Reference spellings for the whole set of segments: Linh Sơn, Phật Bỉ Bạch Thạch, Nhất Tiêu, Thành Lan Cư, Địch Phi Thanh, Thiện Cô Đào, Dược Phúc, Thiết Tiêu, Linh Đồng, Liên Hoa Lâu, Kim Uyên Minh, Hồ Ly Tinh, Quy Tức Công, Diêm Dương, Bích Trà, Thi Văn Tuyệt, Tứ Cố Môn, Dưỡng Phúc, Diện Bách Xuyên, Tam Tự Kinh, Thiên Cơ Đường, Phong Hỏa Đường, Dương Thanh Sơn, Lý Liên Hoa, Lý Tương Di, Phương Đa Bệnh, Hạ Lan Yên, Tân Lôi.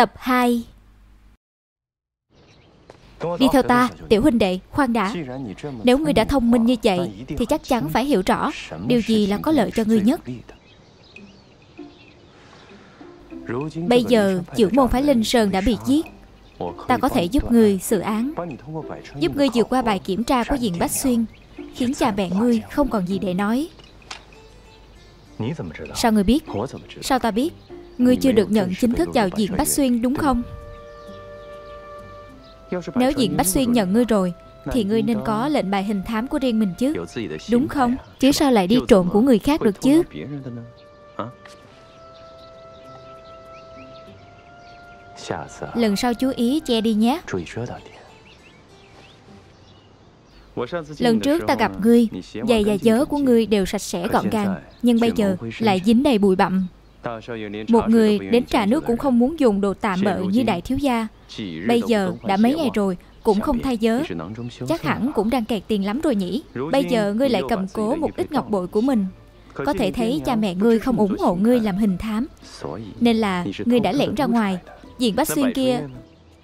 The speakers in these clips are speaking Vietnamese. Tập 2. Đi theo ta, tiểu huynh đệ, khoan đã. Nếu ngươi đã thông minh như vậy thì chắc chắn phải hiểu rõ điều gì là có lợi cho ngươi nhất. Bây giờ trưởng môn phái Linh Sơn đã bị giết, ta có thể giúp ngươi xử án, giúp ngươi vượt qua bài kiểm tra của Diện Bách Xuyên, khiến cha mẹ ngươi không còn gì để nói. Sao ngươi biết? Sao ta biết? Ngươi chưa được nhận chính thức vào Diện Bách Xuyên đúng không? Nếu Diện Bách Xuyên nhận ngươi rồi thì ngươi nên có lệnh bài hình thám của riêng mình chứ, đúng không? Chứ sao lại đi trộm của người khác được chứ? Lần sau chú ý che đi nhé. Lần trước ta gặp ngươi, giày và vớ của ngươi đều sạch sẽ gọn gàng, nhưng bây giờ lại dính đầy bụi bặm. Một người đến trà nước cũng không muốn dùng đồ tạm bợ như đại thiếu gia. Bây giờ đã mấy ngày rồi cũng không thay vớ, chắc hẳn cũng đang kẹt tiền lắm rồi nhỉ. Bây giờ ngươi lại cầm cố một ít ngọc bội của mình, có thể thấy cha mẹ ngươi không ủng hộ ngươi làm hình thám, nên là ngươi đã lẻn ra ngoài. Diện Bách Xuyên kia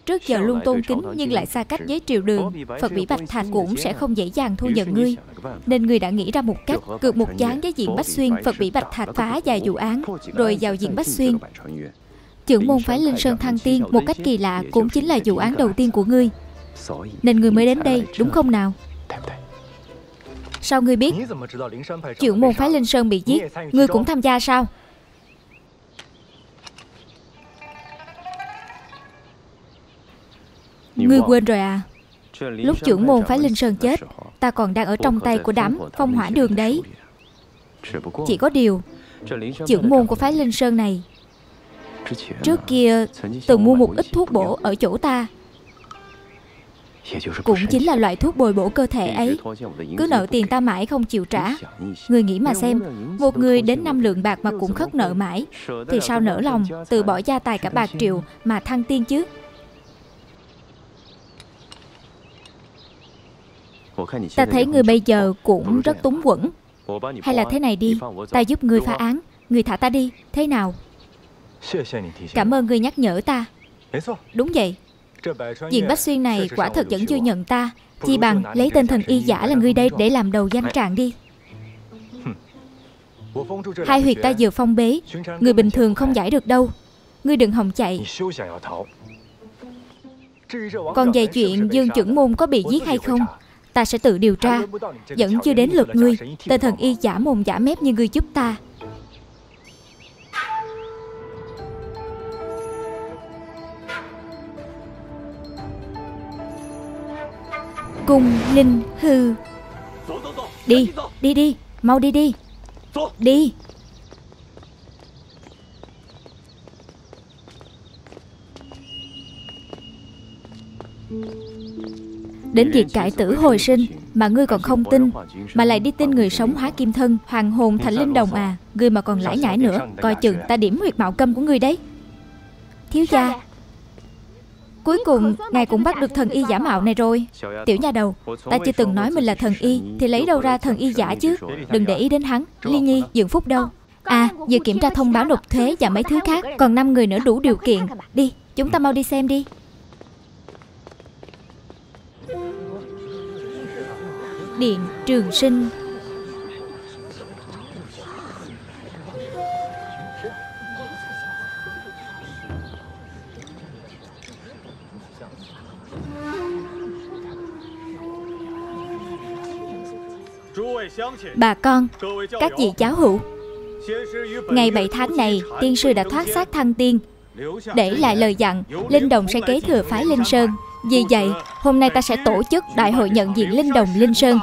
trước giờ luôn tôn kính nhưng lại xa cách với triều đường, Phật Bỉ Bạch Thạch cũng sẽ không dễ dàng thu nhận ngươi, nên ngươi đã nghĩ ra một cách cược một ván với Diện Bách Xuyên. Phật Bỉ Bạch Thạch phá vài vụ án rồi vào Diện Bách Xuyên, trưởng môn phái Linh Sơn thăng tiên. Một cách kỳ lạ cũng chính là vụ án đầu tiên của ngươi, nên ngươi mới đến đây đúng không nào? Sao ngươi biết trưởng môn phái Linh Sơn bị giết? Ngươi cũng tham gia sao? Ngươi quên rồi à? Lúc trưởng môn phái Linh Sơn chết, ta còn đang ở trong tay của đám Phong Hỏa Đường đấy. Chỉ có điều trưởng môn của phái Linh Sơn này trước kia từng mua một ít thuốc bổ ở chỗ ta, cũng chính là loại thuốc bồi bổ cơ thể ấy, cứ nợ tiền ta mãi không chịu trả. Người nghĩ mà xem, một người đến 5 lượng bạc mà cũng khất nợ mãi, thì sao nỡ lòng từ bỏ gia tài cả bạc triệu mà thăng tiên chứ? Ta thấy ngươi bây giờ cũng rất túng quẫn. Hay là thế này đi, ta giúp ngươi phá án, ngươi thả ta đi, thế nào? Cảm ơn ngươi nhắc nhở ta. Đúng vậy, Diện Bách Xuyên này quả thật vẫn chưa nhận ta, chi bằng lấy tên thần y giả là ngươi đây để làm đầu danh trạng đi. Hai huyệt ta vừa phong bế, người bình thường không giải được đâu, ngươi đừng hòng chạy. Còn về chuyện Dương trưởng môn có bị giết hay không, ta sẽ tự điều tra. Vẫn chưa đến lượt ngươi, tên thần y giả mồm giả mép như ngươi giúp ta. Cung Linh Hư. Đi, đi đi, mau đi đi. Đi. Đến việc cải tử hồi sinh mà ngươi còn không tin, mà lại đi tin người sống hóa kim thân, hoàng hồn thành Linh Đồng à? Ngươi mà còn lải nhải nữa, coi chừng ta điểm huyệt mạo câm của ngươi đấy. Thiếu gia, cuối cùng ngài cũng bắt được thần y giả mạo này rồi. Tiểu nha đầu, ta chưa từng nói mình là thần y thì lấy đâu ra thần y giả chứ? Đừng để ý đến hắn. Ly Nhi, Dưỡng Phúc đâu? À, vừa kiểm tra thông báo nộp thuế và mấy thứ khác. Còn 5 người nữa đủ điều kiện. Đi, chúng ta mau đi xem đi. Điện Trường Sinh. Bà con, các vị cháu hữu, ngày 7 tháng này tiên sư đã thoát xác thăng tiên, để lại lời dặn Linh Đồng sẽ kế thừa phái Linh Sơn. Vì vậy, hôm nay ta sẽ tổ chức đại hội nhận diện Linh Đồng Linh Sơn.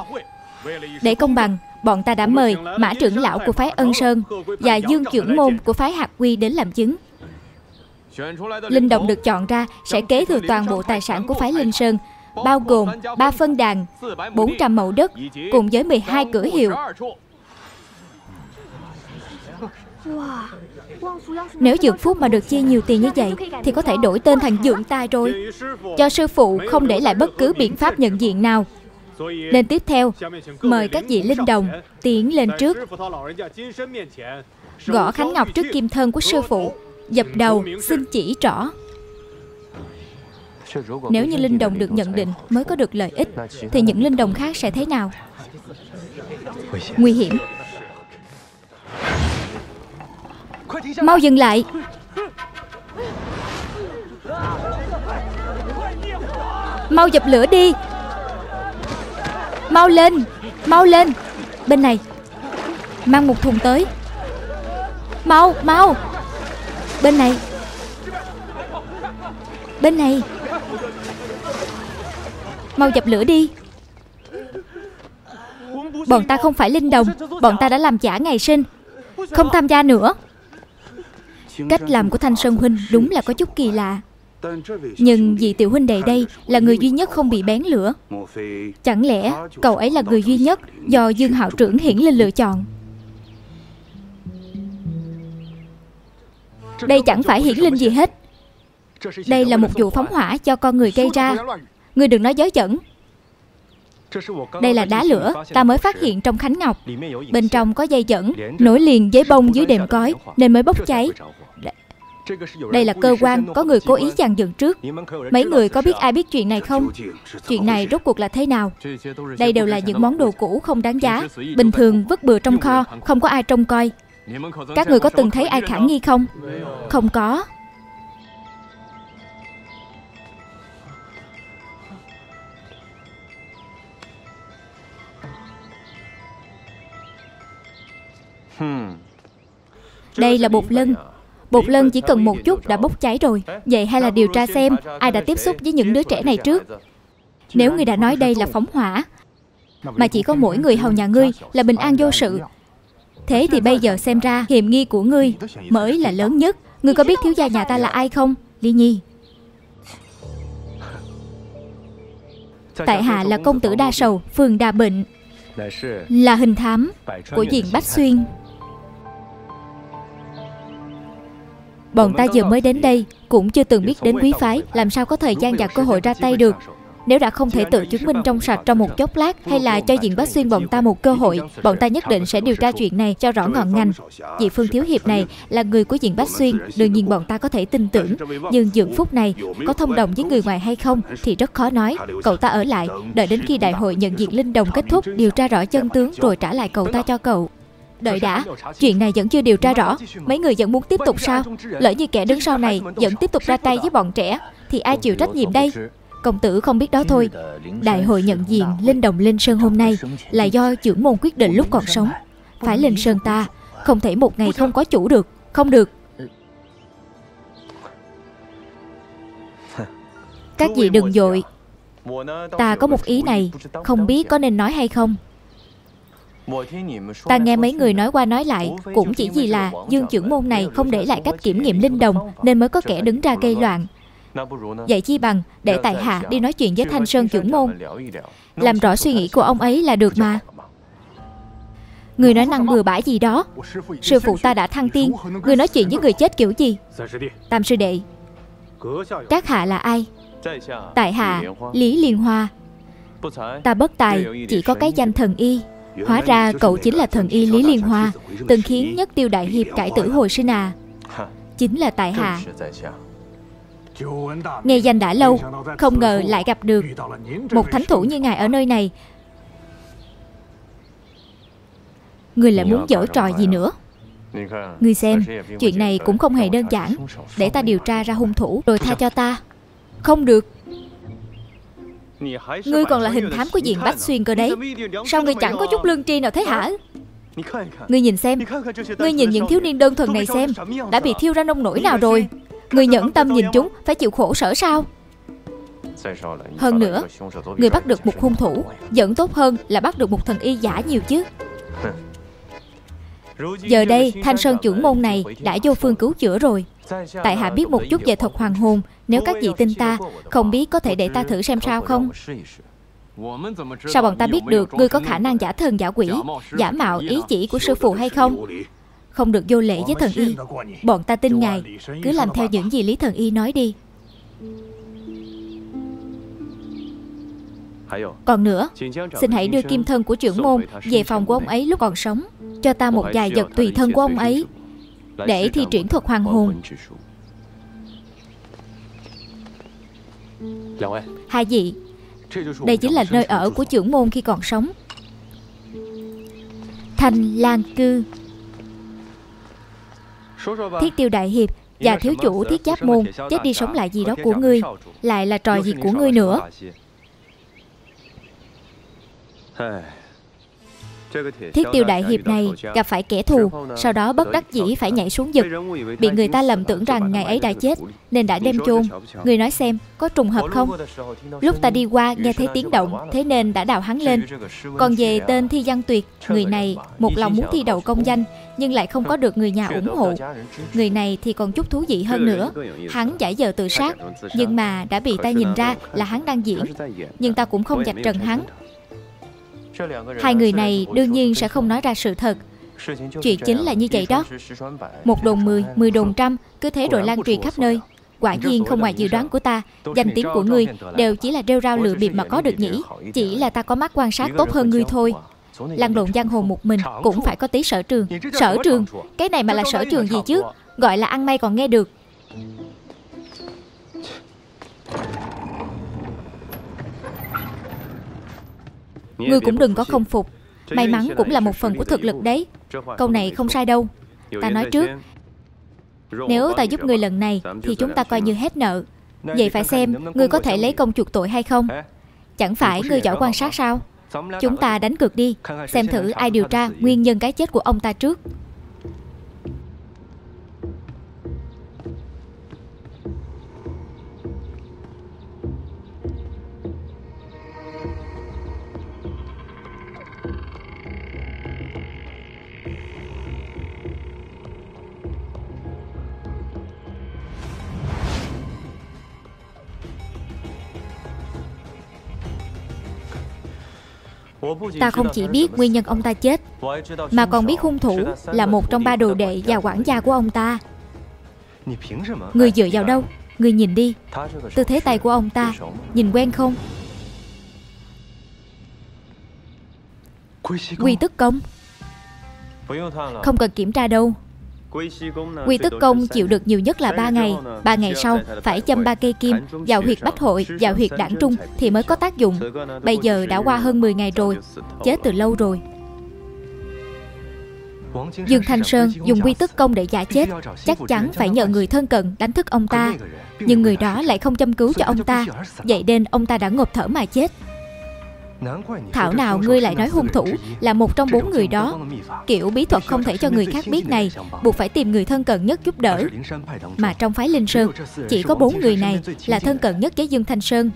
Để công bằng, bọn ta đã mời Mã trưởng lão của phái Ân Sơn và Dương trưởng môn của phái Hạc Quy đến làm chứng. Linh Đồng được chọn ra sẽ kế thừa toàn bộ tài sản của phái Linh Sơn, bao gồm 3 phân đàn, 400 mẫu đất cùng với 12 cửa hiệu. Nếu Dược Phúc mà được chia nhiều tiền như vậy thì có thể đổi tên thành Dưỡng Tài rồi, cho sư phụ không để lại bất cứ biện pháp nhận diện nào. Nên tiếp theo, mời các vị Linh Đồng tiến lên trước, gõ khánh ngọc trước kim thân của sư phụ, dập đầu xin chỉ trỏ. Nếu như linh đồng được nhận định mới có được lợi ích, thì những linh đồng khác sẽ thế nào? Nguy hiểm. Mau dừng lại. Mau dập lửa đi. Mau lên, mau lên. Bên này. Mang một thùng tới. Mau, mau. Bên này. Bên này. Mau dập lửa đi. Bọn ta không phải linh đồng. Bọn ta đã làm giả ngày sinh. Không tham gia nữa. Cách làm của Thanh Sơn huynh đúng là có chút kỳ lạ. Nhưng vị tiểu huynh đệ đây là người duy nhất không bị bén lửa. Chẳng lẽ cậu ấy là người duy nhất do Dương Hạo trưởng hiển linh lựa chọn? Đây chẳng phải hiển linh gì hết. Đây là một vụ phóng hỏa cho con người gây ra. Ngươi đừng nói dối chẩn. Đây là đá lửa ta mới phát hiện trong Khánh Ngọc. Bên trong có dây dẫn nối liền với bông dưới đệm cói nên mới bốc cháy. Đây là cơ quan có người cố ý dàn dựng trước. Mấy người có biết ai biết chuyện này không? Chuyện này rốt cuộc là thế nào? Đây đều là những món đồ cũ không đáng giá, bình thường vứt bừa trong kho, không có ai trông coi. Các người có từng thấy ai khả nghi không? Không có. Đây là bột lân. Bột lân chỉ cần một chút đã bốc cháy rồi. Vậy hay là điều tra xem ai đã tiếp xúc với những đứa trẻ này trước. Nếu ngươi đã nói đây là phóng hỏa, mà chỉ có mỗi người hầu nhà ngươi là bình an vô sự, thế thì bây giờ xem ra hiểm nghi của ngươi mới là lớn nhất. Ngươi có biết thiếu gia nhà ta là ai không, Ly Nhi? Tại hạ là công tử Đa Sầu, phường Đa Bệnh, là hình thám của Diện Bách Xuyên. Bọn ta vừa mới đến đây, cũng chưa từng biết đến quý phái, làm sao có thời gian và cơ hội ra tay được. Nếu đã không thể tự chứng minh trong sạch trong một chốc lát, hay là cho Diện Bách Xuyên bọn ta một cơ hội, bọn ta nhất định sẽ điều tra chuyện này cho rõ ngọn ngành. Vị phương thiếu hiệp này là người của Diện Bách Xuyên, đương nhiên bọn ta có thể tin tưởng. Nhưng dưỡng phúc này có thông đồng với người ngoài hay không thì rất khó nói. Cậu ta ở lại, đợi đến khi đại hội nhận diện linh đồng kết thúc, điều tra rõ chân tướng rồi trả lại cậu ta cho cậu. Đợi đã, chuyện này vẫn chưa điều tra rõ. Mấy người vẫn muốn tiếp tục sao? Lỡ như kẻ đứng sau này vẫn tiếp tục ra tay với bọn trẻ, thì ai chịu trách nhiệm đây? Công tử không biết đó thôi. Đại hội nhận diện Linh Đồng Linh Sơn hôm nay là do trưởng môn quyết định lúc còn sống. Phải Linh Sơn ta, không thể một ngày không có chủ được. Không được. Các vị đừng vội. Ta có một ý này, không biết có nên nói hay không. Ta nghe mấy người nói qua nói lại, cũng chỉ vì là Dương trưởng môn này không để lại cách kiểm nghiệm linh đồng nên mới có kẻ đứng ra gây loạn. Vậy chi bằng để tại hạ đi nói chuyện với Thanh Sơn trưởng môn, làm rõ suy nghĩ của ông ấy là được mà. Người nói năng bừa bãi gì đó. Sư phụ ta đã thăng tiên, người nói chuyện với người chết kiểu gì? Tam sư đệ, các hạ là ai? Tại hạ Lý Liên Hoa. Ta bất tài, chỉ có cái danh thần y. Hóa ra cậu chính là thần y Lý Liên Hoa, từng khiến Nhất Tiêu đại hiệp cải tử hồi sinh à? Chính là tại hạ. Nghe danh đã lâu, không ngờ lại gặp được một thánh thủ như ngài ở nơi này. Người lại muốn giở trò gì nữa? Người xem, chuyện này cũng không hề đơn giản. Để ta điều tra ra hung thủ rồi tha cho ta. Không được. Ngươi còn là hình thám của Diện Bách Xuyên cơ đấy. Sao ngươi chẳng có chút lương tri nào thế hả? Ngươi nhìn xem, ngươi nhìn những thiếu niên đơn thuần này xem, đã bị thiêu ra nông nỗi nào rồi. Ngươi nhẫn tâm nhìn chúng phải chịu khổ sở sao? Hơn nữa, ngươi bắt được một hung thủ vẫn tốt hơn là bắt được một thần y giả nhiều chứ. Giờ đây Thanh Sơn trưởng môn này đã vô phương cứu chữa rồi. Tại hạ biết một chút về thuật hoàng hồn, nếu các vị tin ta, không biết có thể để ta thử xem sao không? Sao bọn ta biết được ngươi có khả năng giả thần giả quỷ, giả mạo ý chỉ của sư phụ hay không? Không được vô lễ với thần y. Bọn ta tin ngài, cứ làm theo những gì Lý thần y nói đi. Còn nữa, xin hãy đưa kim thân của trưởng môn về phòng của ông ấy lúc còn sống. Cho ta một vài vật tùy thân của ông ấy để thi triển thuật hoàng hồn. Hai vị, đây chính là nơi ở của trưởng môn khi còn sống. Thành Lan Cư. Thiết Tiêu đại hiệp và thiếu chủ Thiết Giáp môn, chết đi sống lại gì đó của ngươi, lại là trò gì của ngươi nữa? Thiết Tiêu đại hiệp này gặp phải kẻ thù, sau đó bất đắc dĩ phải nhảy xuống vực, bị người ta lầm tưởng rằng ngày ấy đã chết nên đã đem chôn. Người nói xem có trùng hợp không? Lúc ta đi qua nghe thấy tiếng động, thế nên đã đào hắn lên. Còn về tên Thi Văn Tuyệt, người này một lòng muốn thi đậu công danh nhưng lại không có được người nhà ủng hộ. Người này thì còn chút thú vị hơn nữa. Hắn giả vờ tự sát nhưng mà đã bị ta nhìn ra là hắn đang diễn, nhưng ta cũng không vạch trần hắn. Hai người này đương nhiên sẽ không nói ra sự thật. Chuyện chính là như vậy đó. Một đồn 10, 10 đồn trăm, cứ thế rồi lan truyền khắp nơi. Quả nhiên không ngoài dự đoán của ta, danh tiếng của ngươi đều chỉ là rêu rao lừa bịp mà có được nhỉ. Chỉ là ta có mắt quan sát tốt hơn ngươi thôi. Lăn lộn giang hồ một mình cũng phải có tí sở trường. Sở trường? Cái này mà là sở trường gì chứ? Gọi là ăn may còn nghe được. Ngươi cũng đừng có không phục. May mắn cũng là một phần của thực lực đấy. Câu này không sai đâu. Ta nói trước, nếu ta giúp ngươi lần này thì chúng ta coi như hết nợ. Vậy phải xem ngươi có thể lấy công chuộc tội hay không. Chẳng phải ngươi giỏi quan sát sao? Chúng ta đánh cược đi, xem thử ai điều tra nguyên nhân cái chết của ông ta trước. Ta không chỉ biết nguyên nhân ông ta chết, mà còn biết hung thủ là một trong ba đồ đệ và quản gia của ông ta. Người dựa vào đâu? Người nhìn đi, tư thế tay của ông ta, nhìn quen không? Quy Tức Công. Không cần kiểm tra đâu. Quy Tức Công chịu được nhiều nhất là 3 ngày. 3 ngày sau phải châm 3 cây kim vào huyệt bách hội, vào huyệt đảng trung thì mới có tác dụng. Bây giờ đã qua hơn 10 ngày rồi, chết từ lâu rồi. Dương Thanh Sơn dùng Quy Tức Công để giả chết, chắc chắn phải nhờ người thân cận đánh thức ông ta. Nhưng người đó lại không châm cứu cho ông ta, vậy nên ông ta đã ngộp thở mà chết. Thảo nào ngươi lại nói hung thủ là một trong 4 người đó. Kiểu bí thuật không thể cho người khác biết này buộc phải tìm người thân cận nhất giúp đỡ. Mà trong phái Linh Sơn chỉ có 4 người này là thân cận nhất với Dương Thanh Sơn.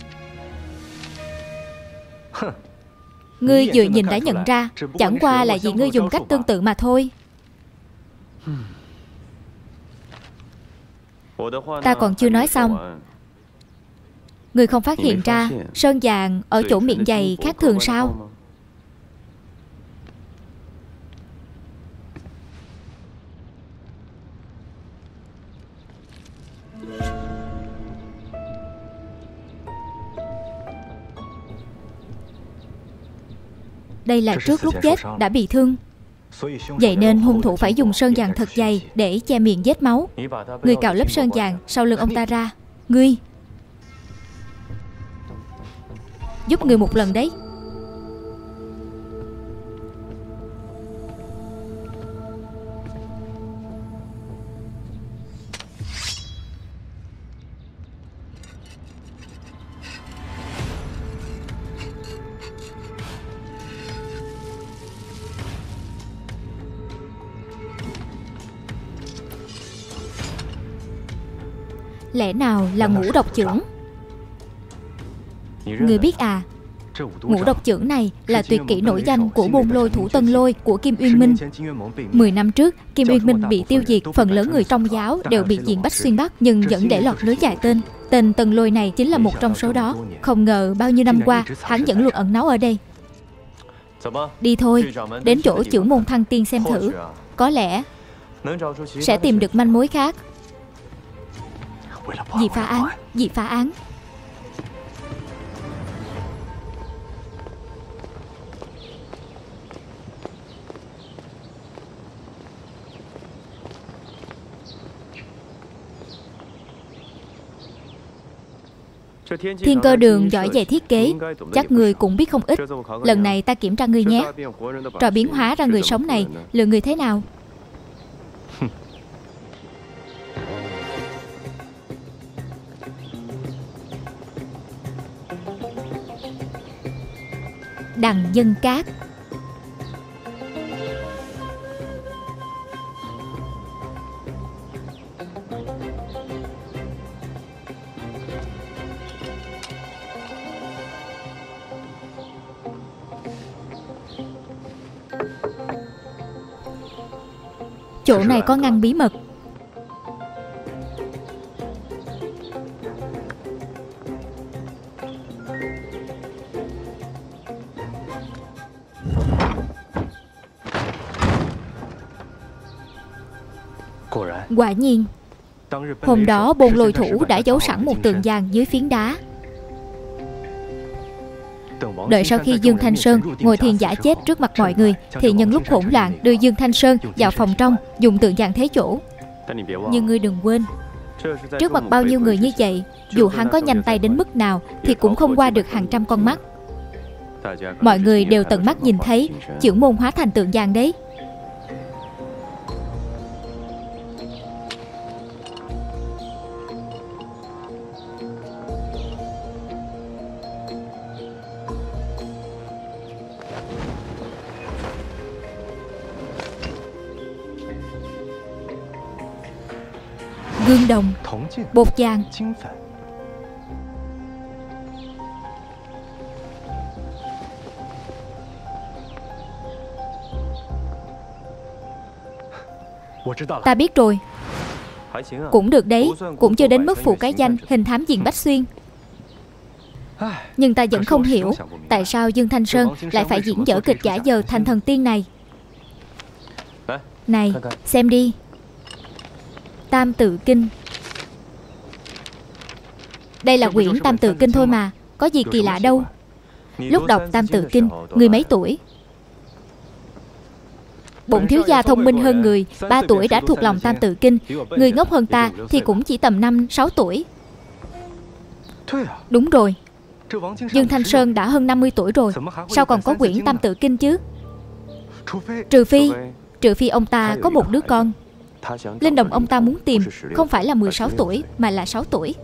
Ngươi vừa nhìn đã nhận ra, chẳng qua là vì ngươi dùng cách tương tự mà thôi. Ta còn chưa nói xong. Người không phát hiện ra sơn vàng ở chỗ miệng giày khác thường sao? Đây là trước lúc chết đã bị thương, vậy nên hung thủ phải dùng sơn vàng thật dày để che miệng vết máu. Người cạo lớp sơn vàng sau lưng ông ta ra. Ngươi, giúp người một lần đấy. Lẽ nào là ngũ độc trưởng? Người biết à, ngũ độc trưởng này là tuyệt kỹ nổi danh của môn lôi thủ Tân Lôi của Kim Uyên Minh. 10 năm trước, Kim Uyên Minh bị tiêu diệt, phần lớn người trong giáo đều bị Diện Bách Xuyên bắt nhưng vẫn để lọt lưới dài tên. Tên Tân Lôi này chính là một trong số đó. Không ngờ bao nhiêu năm qua, hắn vẫn luôn ẩn náu ở đây. Đi thôi, đến chỗ trưởng môn thăng tiên xem thử. Có lẽ sẽ tìm được manh mối khác. Vì phá án, vì phá án. Thiên Cơ Đường giỏi về thiết kế, chắc người cũng biết không ít. Lần này ta kiểm tra ngươi nhé. Trò biến hóa ra người sống này, lừa người thế nào? Đằng Dân Cát. Chỗ này có ngăn bí mật. Quả nhiên, hôm đó bồn lồi thủ đã giấu sẵn một tường vàng dưới phiến đá. Đợi sau khi Dương Thanh Sơn ngồi thiền giả chết trước mặt mọi người, thì nhân lúc hỗn loạn đưa Dương Thanh Sơn vào phòng trong, dùng tượng vàng thế chỗ. Nhưng ngươi đừng quên, trước mặt bao nhiêu người như vậy, dù hắn có nhanh tay đến mức nào thì cũng không qua được hàng trăm con mắt. Mọi người đều tận mắt nhìn thấy trưởng môn hóa thành tượng vàng đấy. Gương đồng, bột vàng. Ta biết rồi. Cũng được đấy, cũng chưa đến mức phụ cái danh hình thám Diện Bách Xuyên. Nhưng ta vẫn không hiểu tại sao Dương Thanh Sơn lại phải diễn dở kịch giả dờ thành thần tiên này. Này, xem đi. Tam Tự Kinh. Đây là quyển Tam Tự Kinh thôi mà, có gì kỳ lạ đâu. Lúc đọc Tam Tự Kinh, người mấy tuổi? Bổn thiếu gia thông minh hơn người, 3 tuổi đã thuộc lòng Tam Tự Kinh. Người ngốc hơn ta thì cũng chỉ tầm 5-6 tuổi. Đúng rồi, Dương Thanh Sơn đã hơn 50 tuổi rồi, sao còn có quyển Tam Tự Kinh chứ? Trừ phi ông ta có một đứa con. Linh Đồng ông ta muốn tìm không phải là 16 tuổi mà là 6 tuổi.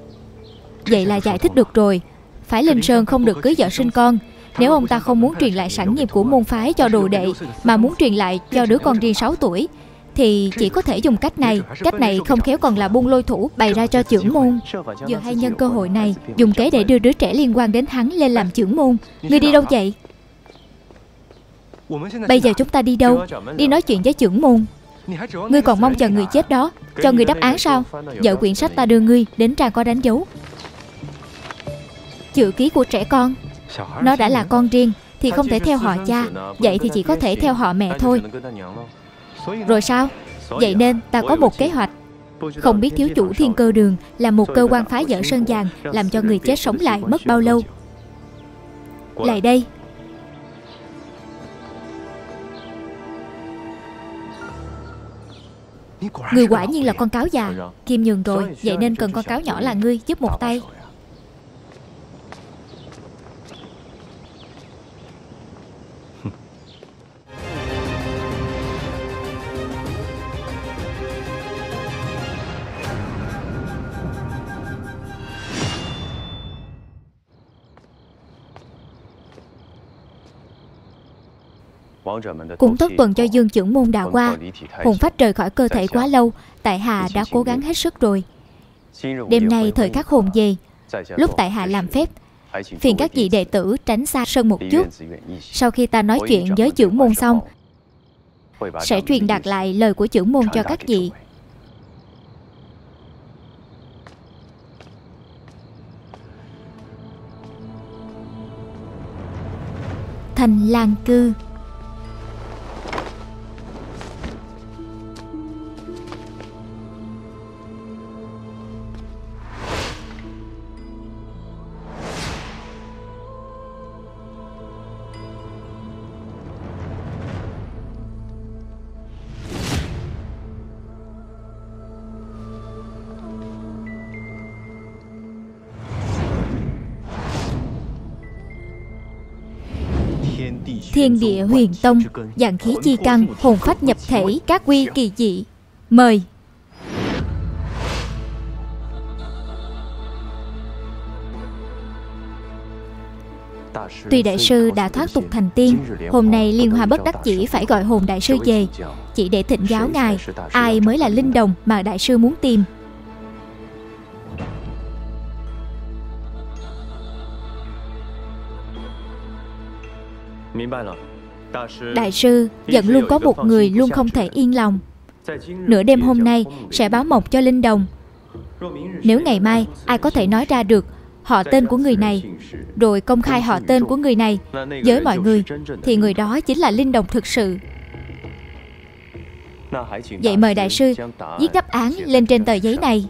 Vậy là giải thích được rồi. Phái Linh Sơn không được cưới vợ sinh con. Nếu ông ta không muốn truyền lại sản nghiệp của môn phái cho đồ đệ, mà muốn truyền lại cho đứa con riêng 6 tuổi, thì chỉ có thể dùng cách này. Cách này không khéo còn là buông lôi thủ bày ra cho trưởng môn. Giờ hay nhân cơ hội này, dùng kế để đưa đứa trẻ liên quan đến hắn lên làm trưởng môn. Ngươi đi đâu vậy? Bây giờ chúng ta đi đâu? Đi nói chuyện với trưởng môn. Ngươi còn mong chờ người chết đó cho người đáp án sao? Vợ quyển sách ta đưa ngươi đến trang có đánh dấu chữ ký của trẻ con. Nó đã là con riêng thì không thể theo họ cha, vậy thì chỉ có thể theo họ mẹ thôi. Rồi sao? Vậy nên ta có một kế hoạch. Không biết thiếu chủ Thiên Cơ Đường là một cơ quan phá dỡ sơn vàng, làm cho người chết sống lại mất bao lâu. Lại đây. Người quả nhiên là con cáo già. Kim nhường rồi, vậy nên cần con cáo nhỏ là ngươi giúp một tay. Cũng tất tuần cho Dương trưởng môn đã qua. Hồn phách rời khỏi cơ thể quá lâu, tại hạ đã cố gắng hết sức rồi. Đêm nay thời khắc hồn về, lúc tại hạ làm phép, phiền các vị đệ tử tránh xa sân một chút. Sau khi ta nói chuyện với trưởng môn xong, sẽ truyền đạt lại lời của trưởng môn cho các vị. Thành Lan Cư. thiên địa huyền tông, dạng khí chi căn, hồn phách nhập thể, các quy kỳ dị. Mời. Tuy đại sư đã thoát tục thành tiên, hôm nay Liên Hoa bất đắc chỉ phải gọi hồn đại sư về, chỉ để thỉnh giáo ngài ai mới là linh đồng mà đại sư muốn tìm. Đại sư vẫn luôn có một người luôn không thể yên lòng. Nửa đêm hôm nay sẽ báo mộng cho linh đồng. Nếu ngày mai ai có thể nói ra được họ tên của người này, rồi công khai họ tên của người này với mọi người, thì người đó chính là linh đồng thực sự. Vậy mời đại sư viết đáp án lên trên tờ giấy này.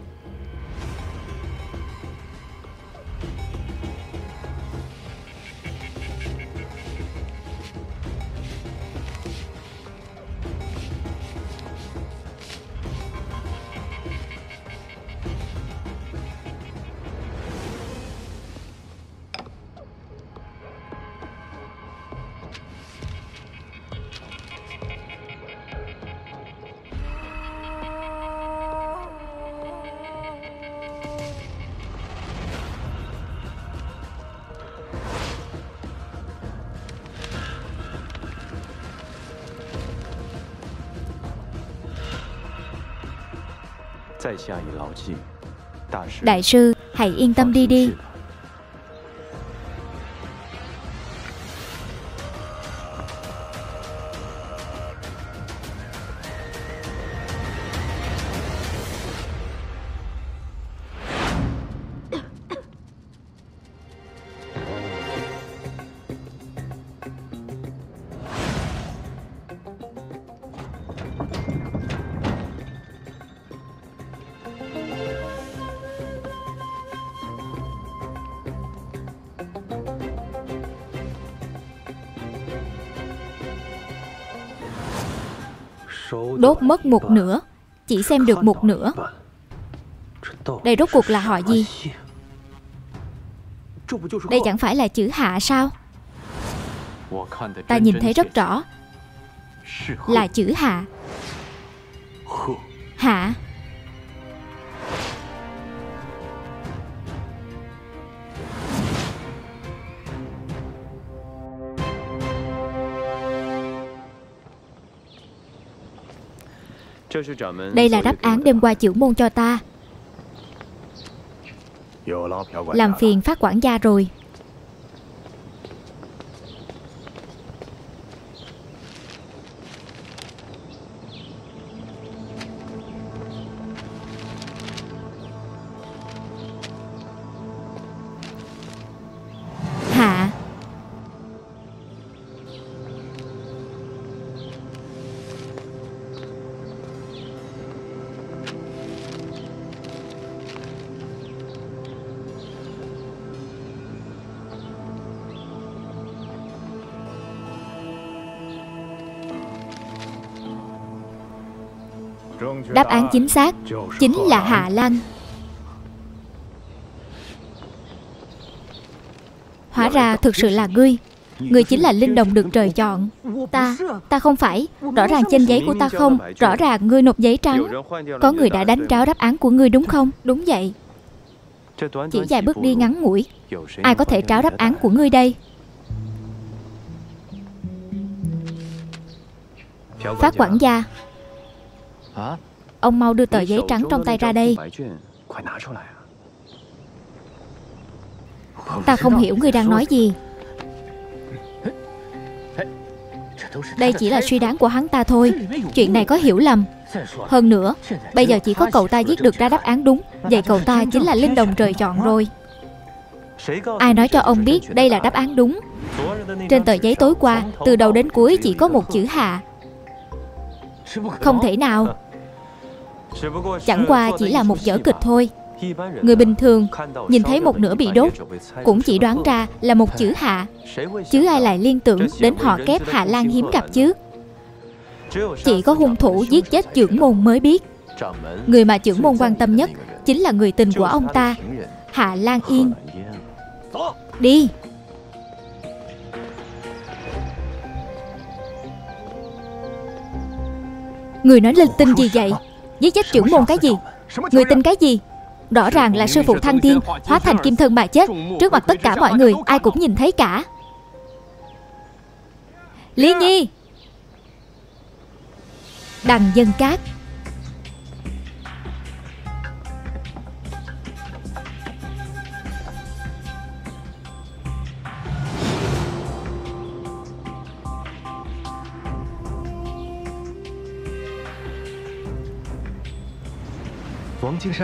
Đại sư, hãy yên tâm đi đi. Đốt mất một nửa, chỉ xem được một nửa. Đây rốt cuộc là họ gì? Đây chẳng phải là chữ Hạ sao? Ta nhìn thấy rất rõ là chữ Hạ. Hạ. Đây là đáp án đêm qua chữ môn cho ta. Làm phiền phát quản gia rồi. Đáp án chính xác chính là Hạ Lan. Hóa ra thực sự là ngươi. Ngươi chính là linh đồng được trời chọn. Ta không phải. Rõ ràng trên giấy của ta không. Rõ ràng ngươi nộp giấy trắng. Có người đã đánh tráo đáp án của ngươi đúng không? Đúng vậy. Chỉ vài bước đi ngắn ngủi, ai có thể tráo đáp án của ngươi đây? Phát quản gia, ông mau đưa tờ giấy trắng trong tay ra đây. Ta không hiểu người đang nói gì. Đây chỉ là suy đoán của hắn ta thôi. Chuyện này có hiểu lầm. Hơn nữa, bây giờ chỉ có cậu ta viết được ra đáp án đúng. Vậy cậu ta chính là linh đồng trời chọn rồi. Ai nói cho ông biết đây là đáp án đúng? Trên tờ giấy tối qua, từ đầu đến cuối chỉ có một chữ Hạ. Không thể nào. Chẳng qua chỉ là một vở kịch thôi. Người bình thường nhìn thấy một nửa bị đốt cũng chỉ đoán ra là một chữ Hạ, chứ ai lại liên tưởng đến họ kép Hạ Lan hiếm gặp chứ. Chỉ có hung thủ giết chết trưởng môn mới biết. Người mà trưởng môn quan tâm nhất chính là người tình của ông ta, Hạ Lan Yên. Đi. Người nói linh tinh gì vậy? Giấy trách trưởng môn cái gì? Người tin cái gì? Rõ ràng là sư phụ thăng thiên, hóa thành kim thân mà chết, trước mặt tất cả mọi người, ai cũng nhìn thấy cả. Lý Nhi, Đằng Dân Cát.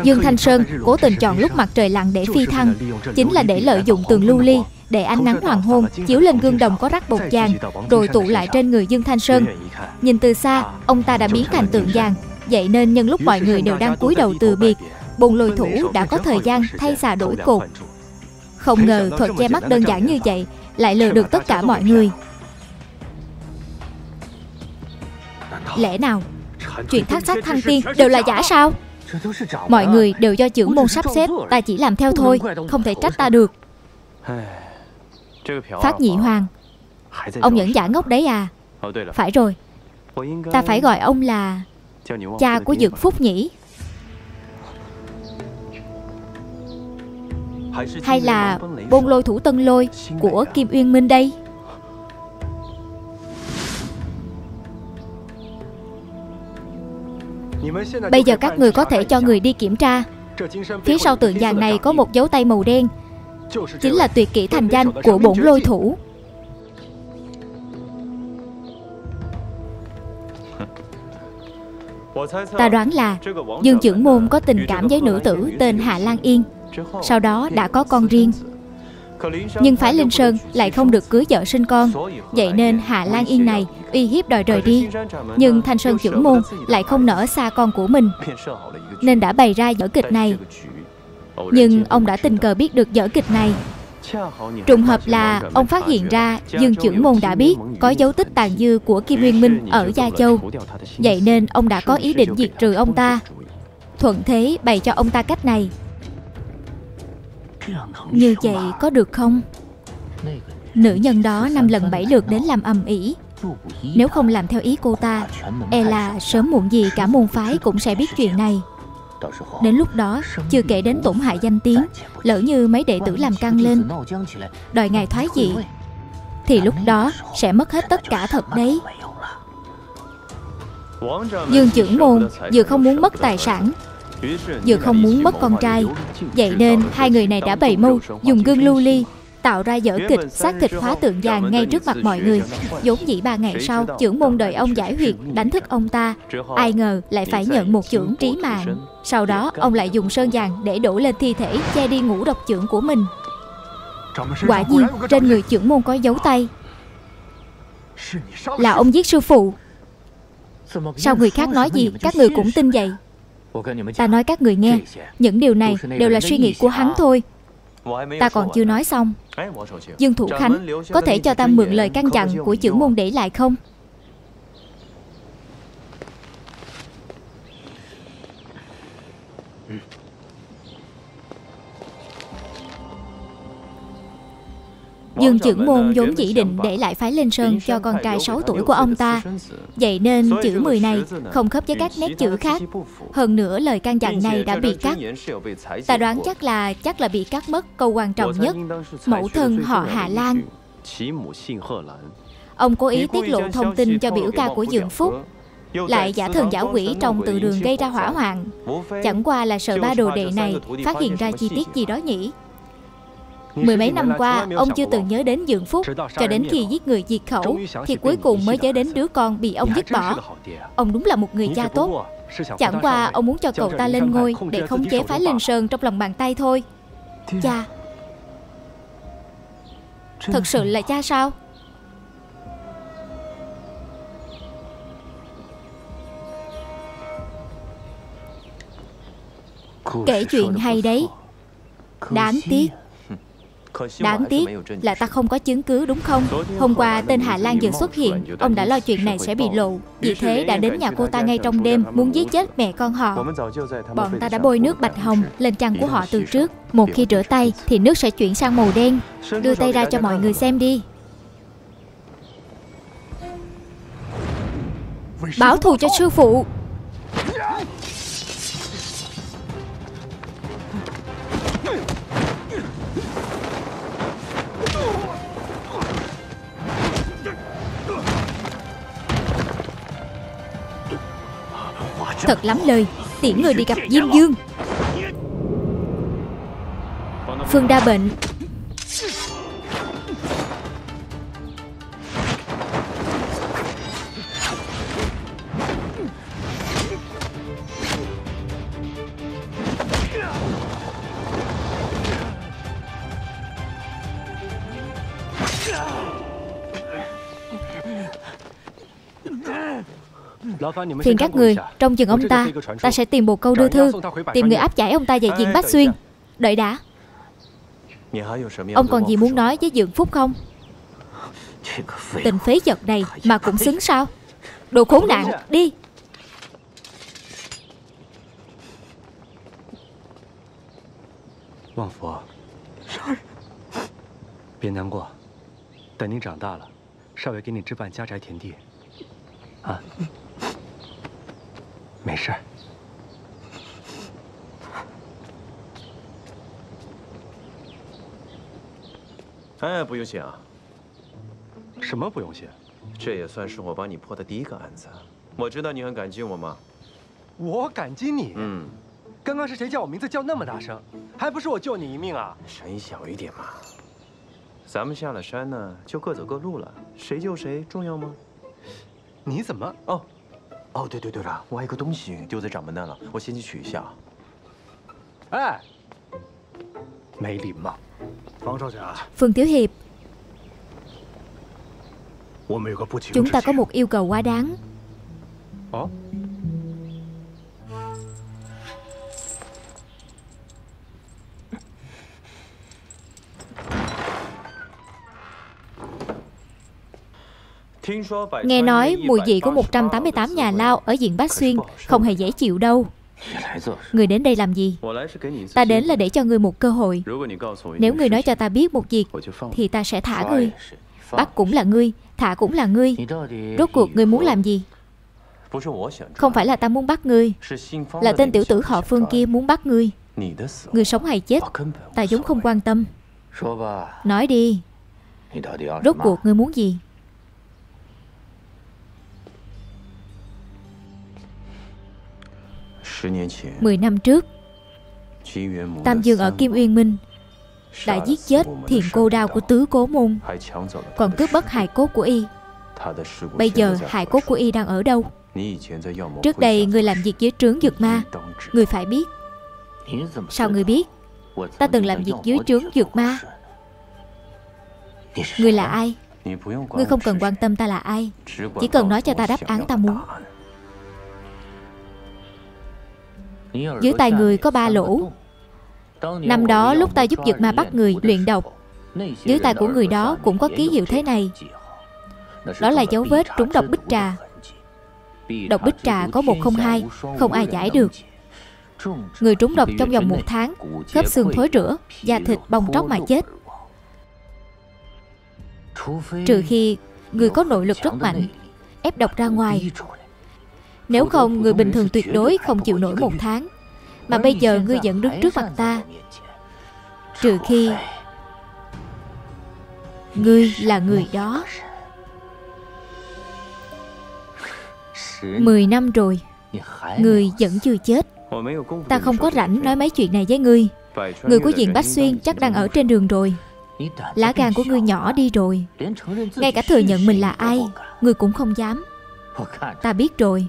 Dương Thanh Sơn cố tình chọn lúc mặt trời lặn để phi thăng, chính là để lợi dụng tường lưu ly, để ánh nắng hoàng hôn chiếu lên gương đồng có rắc bột vàng, rồi tụ lại trên người Dương Thanh Sơn. Nhìn từ xa, ông ta đã biến thành tượng vàng. Vậy nên nhân lúc mọi người đều đang cúi đầu từ biệt, bồn lôi thủ đã có thời gian thay xà đổi cột. Không ngờ thuật che mắt đơn giản như vậy lại lừa được tất cả mọi người. Lẽ nào chuyện thác sát thăng tiên đều là giả sao? Mọi người đều do trưởng môn sắp xếp, ta chỉ làm theo thôi, không thể trách ta được. Phát Nhị Hoàng, ông nhẫn giả ngốc đấy à? Phải rồi, ta phải gọi ông là cha của Dược Phúc nhỉ? Hay là bôn lôi thủ tân lôi của Kim Uyên Minh đây? Bây giờ các người có thể cho người đi kiểm tra. Phía sau tượng vàng này có một dấu tay màu đen, chính là tuyệt kỹ thành danh của bổn lôi thủ. Ta đoán là Dương trưởng môn có tình cảm với nữ tử tên Hạ Lan Yên, sau đó đã có con riêng. Nhưng phái Linh Sơn lại không được cưới vợ sinh con, vậy nên Hạ Lan Yên này uy hiếp đòi rời đi. Nhưng Thanh Sơn trưởng môn lại không nỡ xa con của mình, nên đã bày ra vở kịch này. Nhưng ông đã tình cờ biết được vở kịch này. Trùng hợp là ông phát hiện ra Dương trưởng môn đã biết có dấu tích tàn dư của Kim Uyên Minh ở Gia Châu, vậy nên ông đã có ý định diệt trừ ông ta, thuận thế bày cho ông ta cách này. Như vậy có được không? Nữ nhân đó 5 lần 7 lượt đến làm ầm ĩ, nếu không làm theo ý cô ta, e là sớm muộn gì cả môn phái cũng sẽ biết chuyện này. Đến lúc đó, chưa kể đến tổn hại danh tiếng, lỡ như mấy đệ tử làm căng lên, đòi ngài thoái dị, thì lúc đó sẽ mất hết tất cả thật đấy. Dương trưởng môn vừa không muốn mất tài sản, vừa không muốn mất con trai, vậy nên hai người này đã bày mưu dùng gương lưu ly tạo ra vở kịch xác thịt hóa tượng vàng ngay trước mặt mọi người. Vốn dĩ 3 ngày sau trưởng môn đợi ông giải huyệt đánh thức ông ta, ai ngờ lại phải nhận một chưởng trí mạng. Sau đó ông lại dùng sơn vàng để đổ lên thi thể che đi ngũ độc chưởng của mình. Quả nhiên trên người trưởng môn có dấu tay. Là ông giết sư phụ. Sao người khác nói gì các người cũng tin vậy? Ta nói các người nghe, những điều này đều là suy nghĩ của hắn thôi. Ta còn chưa nói xong. Dương Thủ Khánh, có thể cho ta mượn lời căn dặn của trưởng môn để lại không? Dương trưởng môn vốn chỉ định để lại phái Linh Sơn cho con trai 6 tuổi của ông ta, vậy nên chữ 10 này không khớp với các nét chữ khác. Hơn nữa lời căn dặn này đã bị cắt. Ta đoán chắc là bị cắt mất câu quan trọng nhất: mẫu thân họ Hạ Lan. Ông cố ý tiết lộ thông tin cho biểu ca của Dượng Phúc, lại giả thần giả quỷ trong từ đường gây ra hỏa hoạn. Chẳng qua là sợ ba đồ đệ này phát hiện ra chi tiết gì đó nhỉ? Mười mấy năm qua, ông chưa từng nhớ đến Dượng Phúc, cho đến khi giết người diệt khẩu, thì cuối cùng mới nhớ đến đứa con bị ông dứt bỏ. Ông đúng là một người cha tốt. Chẳng qua, ông muốn cho cậu ta lên ngôi để khống chế phái Linh Sơn trong lòng bàn tay thôi. Cha! Thật sự là cha sao? Kể chuyện hay đấy. Đáng tiếc là ta không có chứng cứ, đúng không? Hôm qua tên Hạ Lan vừa xuất hiện, ông đã lo chuyện này sẽ bị lộ, vì thế đã đến nhà cô ta ngay trong đêm, muốn giết chết mẹ con họ. Bọn ta đã bôi nước bạch hồng lên chăn của họ từ trước. Một khi rửa tay thì nước sẽ chuyển sang màu đen. Đưa tay ra cho mọi người xem đi. Báo thù cho sư phụ. Thật lắm lời, tiễn người đi gặp Diêm Dương. Phương Đa Bệnh. Phiền các người trong chừng ông ta. Ta sẽ tìm một câu đưa thư, tìm người áp giải ông ta về Diện Bách Xuyên. Đợi đã, ông còn gì muốn nói với Dượng Phúc không? Tình phế vật này mà cũng xứng sao? Đồ khốn nạn, đi. Vọng Phật, đừng nản quá. Đợi您长大了，少爷给你置办家宅田地。啊。没事。哎，不用谢啊。什么不用谢？这也算是我帮你破的第一个案子。我知道你很感激我吗？我感激你？嗯。刚刚是谁叫我名字叫那么大声？还不是我救你一命啊！声音小一点嘛。咱们下了山呢，就各走各路了，谁救谁重要吗？你怎么？哦。 哦，对对，队长，我还有个东西丢在掌门那了，我先去取一下。哎，没礼貌，方少侠，Phương Tiểu Hiệp，chúng ta có một yêu cầu quá đáng. Ồ? Nghe nói mùi vị của 188 nhà lao ở Diện Bách Xuyên không hề dễ chịu đâu. Người đến đây làm gì? Ta đến là để cho người một cơ hội. Nếu người nói cho ta biết một việc thì ta sẽ thả người. Bắt cũng là ngươi, thả cũng là ngươi. Rốt cuộc người muốn làm gì? Không phải là ta muốn bắt ngươi, là tên tiểu tử họ Phương kia muốn bắt ngươi. Người sống hay chết ta vốn không quan tâm. Nói đi, rốt cuộc người muốn gì? Mười năm trước, Tam Dương ở Kim Uyên Minh đã giết chết Thiện Cô Đào của Tứ Cố Môn, còn cướp bất hài cốt của y. Bây giờ hài cốt của y đang ở đâu? Trước đây người làm việc dưới trướng dược ma, người phải biết. Sao người biết? Ta từng làm việc dưới trướng dược ma. Người là ai? Người không cần quan tâm ta là ai, chỉ cần nói cho ta đáp án ta muốn. Dưới tay người có 3 lỗ. Năm đó lúc ta giúp dược ma bắt người luyện độc, dưới tay của người đó cũng có ký hiệu thế này. Đó là dấu vết trúng độc Bích Trà. Độc Bích Trà có 102, không ai giải được. Người trúng độc trong vòng 1 tháng, khớp xương thối rữa, da thịt bong tróc mà chết. Trừ khi người có nội lực rất mạnh, ép độc ra ngoài. Nếu không, người bình thường tuyệt đối không chịu nổi 1 tháng. Mà bây giờ ngươi vẫn đứng trước mặt ta. Trừ khi ngươi là người đó. 10 năm rồi, ngươi vẫn chưa chết. Ta không có rảnh nói mấy chuyện này với ngươi. Người của Diện Bách Xuyên chắc đang ở trên đường rồi. Lá gan của ngươi nhỏ đi rồi. Ngay cả thừa nhận mình là ai, ngươi cũng không dám. Ta biết rồi.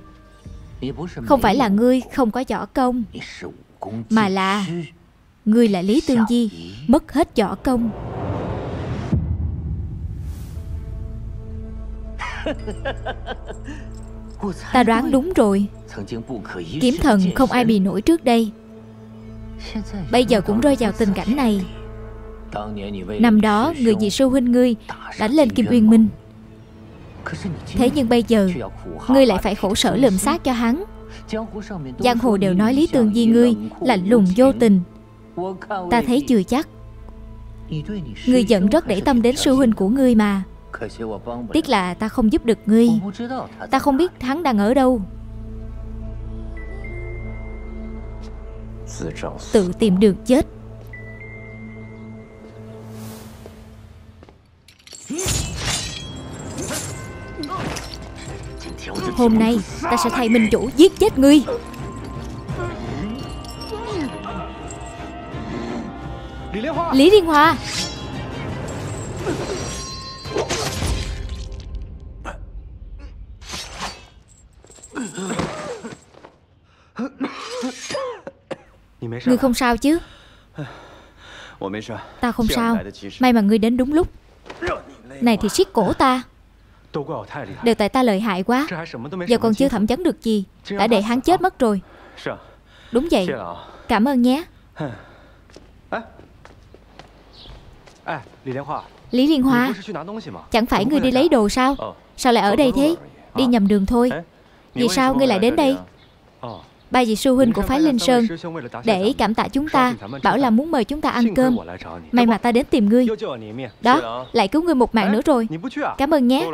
Không phải là ngươi không có võ công, mà là ngươi là Lý Tương Di, mất hết võ công. Ta đoán đúng rồi. Kiếm thần không ai bì nổi trước đây, bây giờ cũng rơi vào tình cảnh này. Năm đó người dì sư huynh ngươi đánh lên Kim Uyên Minh, thế nhưng bây giờ ngươi lại phải khổ sở lượm xác cho hắn. Giang hồ đều nói Lý Tương Di ngươi lạnh lùng vô tình. Ta thấy chưa chắc. Ngươi vẫn rất để tâm đến sư huynh của ngươi mà. Tiếc là ta không giúp được ngươi. Ta không biết hắn đang ở đâu. Tự tìm đường chết. Hôm nay ta sẽ thay minh chủ giết chết ngươi. Lý Liên Hoa. Ngươi không sao chứ? Ta không sao. May mà ngươi đến đúng lúc. Này thì siết cổ ta. Đều tại ta lợi hại quá. Giờ còn chưa thẩm vấn được gì, đã để hắn chết mất rồi. Đúng vậy. Cảm ơn nhé. Lý Liên Hoa, chẳng phải ngươi đi lấy đồ sao? Sao lại ở đây thế? Đi nhầm đường thôi. Vì sao ngươi lại đến đây? Ba vị sư huynh của phái Linh Sơn để cảm tạ chúng ta, bảo là muốn mời chúng ta ăn cơm. May mà ta đến tìm ngươi. Đó, lại cứu ngươi một mạng nữa rồi. Cảm ơn nhé.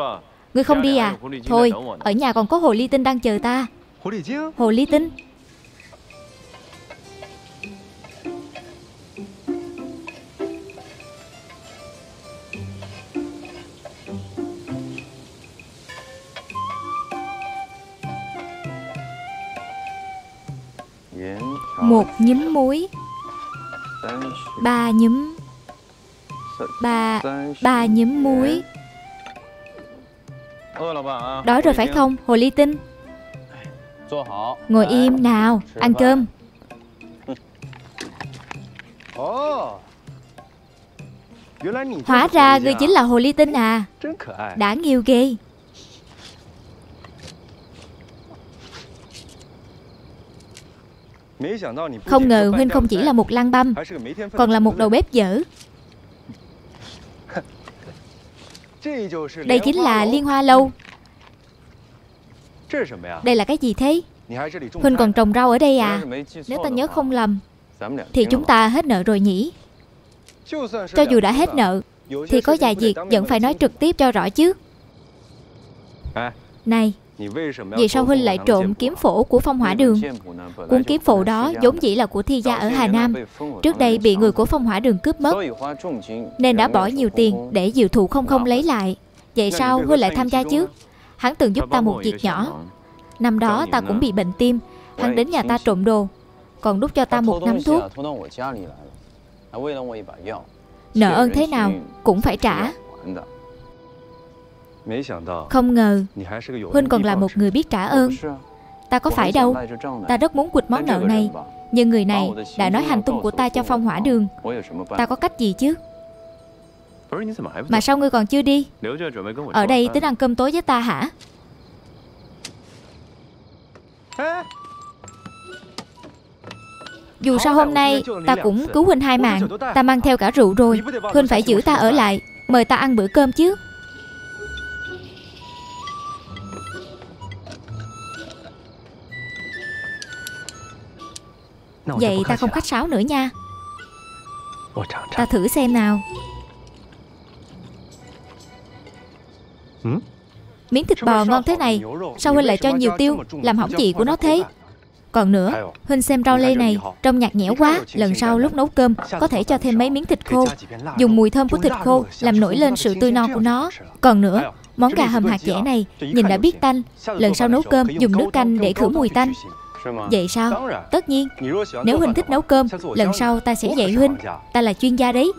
Ngươi không đi à? Thôi, ở nhà còn có Hồ Ly Tinh đang chờ ta. Hồ Ly Tinh? Một nhúm muối, ba nhúm muối. Đói rồi phải không, Hồ Ly Tinh? Ngồi im nào, ăn cơm. Hóa ra ngươi chính là Hồ Ly Tinh à? Đáng yêu ghê. Không ngờ huynh không chỉ là một lang băm, còn là một đầu bếp dở. Đây chính là Liên Hoa Lâu. Đây là cái gì thế? Huynh còn trồng rau ở đây à? Nếu ta nhớ không lầm thì chúng ta hết nợ rồi nhỉ? Cho dù đã hết nợ thì có vài việc vẫn phải nói trực tiếp cho rõ chứ. Này, vì sao huynh lại trộm kiếm phổ của Phong Hỏa Đường? Cuốn kiếm phổ đó vốn dĩ là của Thi gia ở Hà Nam, trước đây bị người của Phong Hỏa Đường cướp mất, nên đã bỏ nhiều tiền để diệu thụ không không lấy lại. Vậy sao huynh lại tham gia chứ? Hắn từng giúp ta một việc nhỏ. Năm đó ta cũng bị bệnh tim, hắn đến nhà ta trộm đồ, còn đút cho ta một nắm thuốc. Nợ ơn thế nào cũng phải trả. Không ngờ huynh còn là một người biết trả ơn. Ta có phải đâu. Ta rất muốn quỵt món nợ này, nhưng người này đã nói hành tung của ta cho Phong Hỏa Đường. Ta có cách gì chứ? Mà sao ngươi còn chưa đi? Ở đây tính ăn cơm tối với ta hả? Dù sao hôm nay ta cũng cứu huynh hai mạng. Ta mang theo cả rượu rồi. Huynh phải giữ ta ở lại, mời ta ăn bữa cơm chứ. Vậy ta không khách sáo nữa nha. Ta thử xem nào. Miếng thịt bò ngon thế này, sao huynh lại cho nhiều tiêu, làm hỏng vị của nó thế? Còn nữa, huynh xem rau lê này trông nhạt nhẽo quá. Lần sau lúc nấu cơm có thể cho thêm mấy miếng thịt khô, dùng mùi thơm của thịt khô làm nổi lên sự tươi non của nó. Còn nữa, món gà hầm hạt dẻ này nhìn đã biết tanh, lần sau nấu cơm dùng nước canh để khử mùi tanh. Vậy sao? Tất nhiên. Nếu huynh thích nấu cơm, lần sau ta sẽ dạy huynh. Ta là chuyên gia đấy.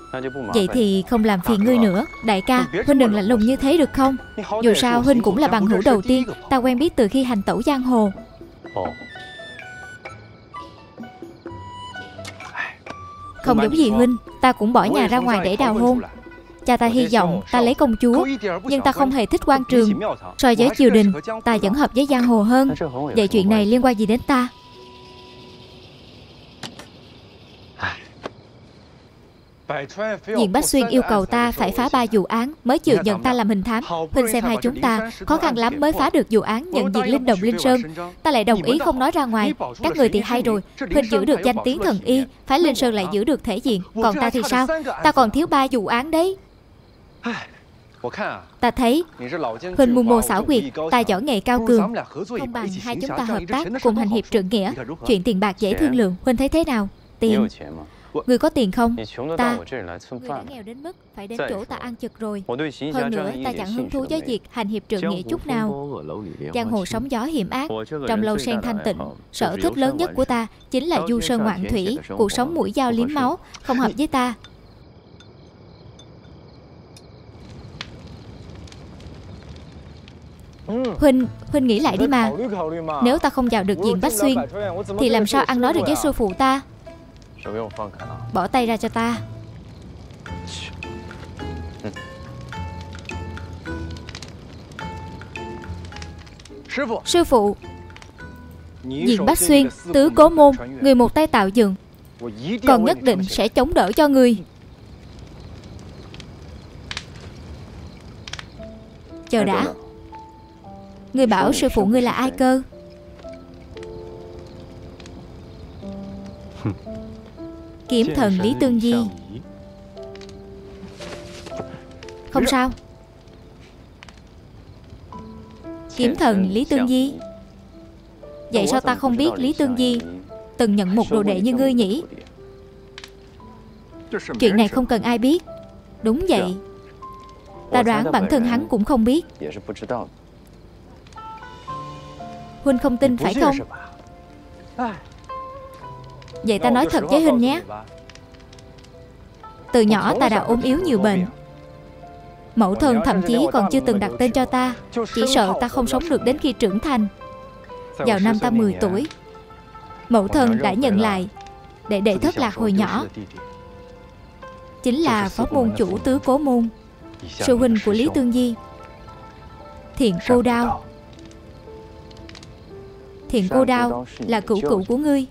Vậy thì không làm phiền ngươi nữa. Đại ca, huynh đừng lạnh lùng như thế được không? Dù sao huynh cũng là bằng hữu đầu tiên ta quen biết từ khi hành tẩu giang hồ. Không giống gì huynh, ta cũng bỏ nhà ra ngoài để đào hôn. Cha ta hy vọng ta lấy công chúa, nhưng ta không hề thích quan trường. So với triều đình, ta vẫn hợp với giang hồ hơn. Vậy chuyện này liên quan gì đến ta? Diện Bách Xuyên yêu cầu ta phải phá 3 vụ án mới chịu nhận ta làm hình thám. Huynh xem hai chúng ta khó khăn lắm mới phá được vụ án nhận diện Linh Đồng Linh Sơn. Ta lại đồng ý không nói ra ngoài. Các người thì hay rồi. Huynh giữ được danh tiếng thần y, phái Linh Sơn lại giữ được thể diện. Còn ta thì sao? Ta còn thiếu 3 vụ án đấy. Ta thấy Huỳnh mù mồ xảo quyệt, tài giỏi nghề cao cường, không bằng hai chúng ta hợp tác cùng hành hiệp trượng nghĩa. Chuyện tiền bạc dễ thương lượng, Huỳnh thấy thế nào? Tiền? Người có tiền không? Ta, người đã nghèo đến mức phải đến chỗ ta ăn chực rồi. Hơn nữa, ta chẳng hứng thú với việc hành hiệp trượng nghĩa chút nào. Giang hồ sóng gió hiểm ác, trong lâu sen thanh tịnh, sở thích lớn nhất của ta chính là du sơn ngoạn thủy, cuộc sống mũi dao liếm máu, không hợp với ta. Huynh nghĩ lại đi mà. Nếu ta không vào được Diện Bách Xuyên thì làm sao ăn nói được với sư phụ ta? Bỏ tay ra cho ta. Sư phụ, Diện Bách Xuyên, Tứ Cố Môn, người một tay tạo dựng, còn nhất định sẽ chống đỡ cho người. Chờ đã, người bảo sư phụ ngươi là ai cơ? Kiếm thần Lý Tương Di. Không sao. Kiếm thần Lý Tương Di. Vậy sao ta không biết Lý Tương Di từng nhận một đồ đệ như ngươi nhỉ? Chuyện này không cần ai biết. Đúng vậy, ta đoán bản thân hắn cũng không biết. Huynh không tin phải không? Vậy ta nói thật với Huynh nhé. Từ nhỏ ta đã ốm yếu nhiều bệnh, mẫu thân thậm chí còn chưa từng đặt tên cho ta, chỉ sợ ta không sống được đến khi trưởng thành. Vào năm ta 10 tuổi, mẫu thân đã nhận lại để thất lạc hồi nhỏ, chính là phó môn chủ Tứ Cố Môn, sư huynh của Lý Tương Di. Thiện Cô Đào. Thiện Cô Đào là cửu cửu của ngươi.